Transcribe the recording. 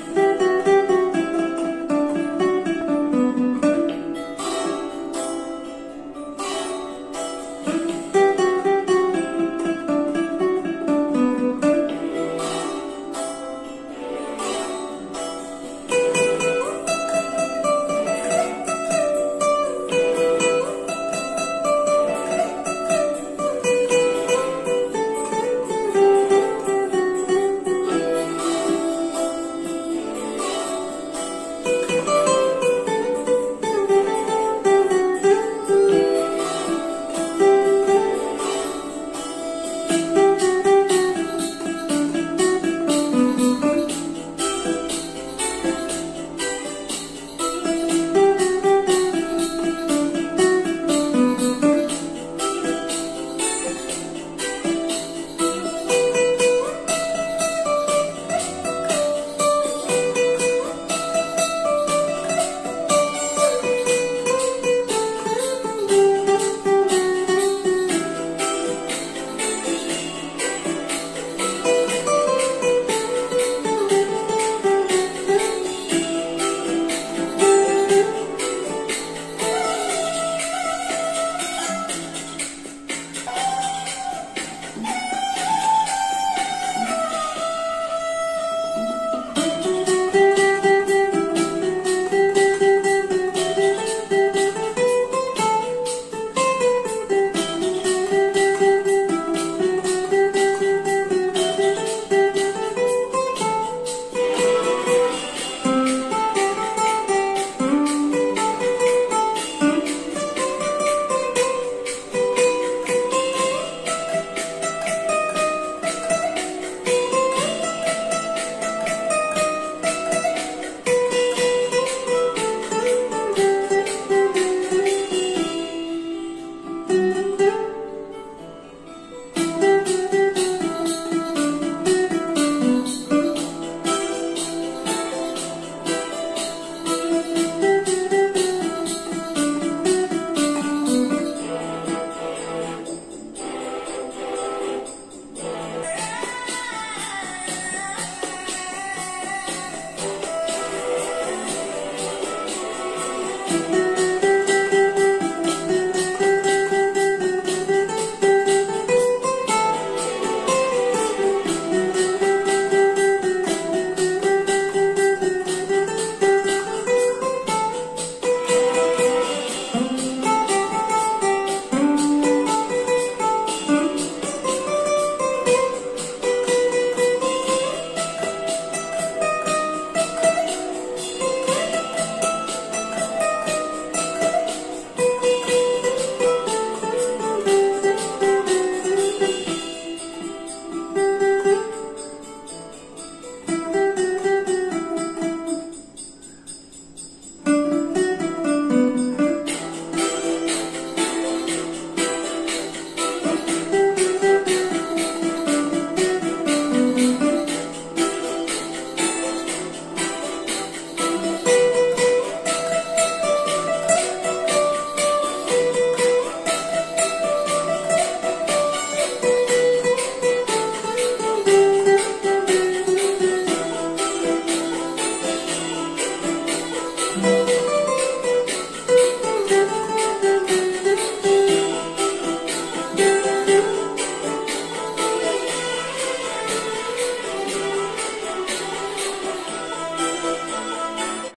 like this.